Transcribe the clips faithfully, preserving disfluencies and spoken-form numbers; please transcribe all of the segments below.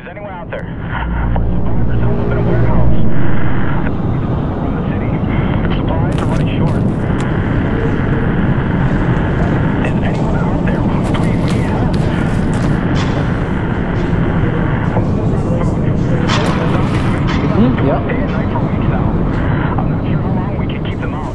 Is anyone out there? We're survivors held up in a warehouse. From the city. Supplies are running short. Is anyone out there? Please, we need help. Mm, yep. Day and night for weeks now. I'm not sure how long we can keep them out.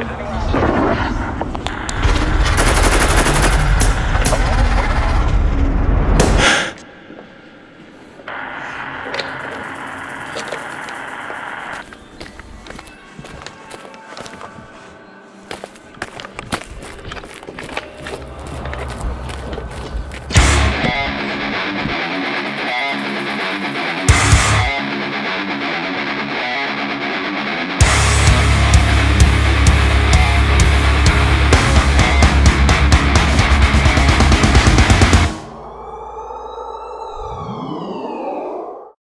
Is anyone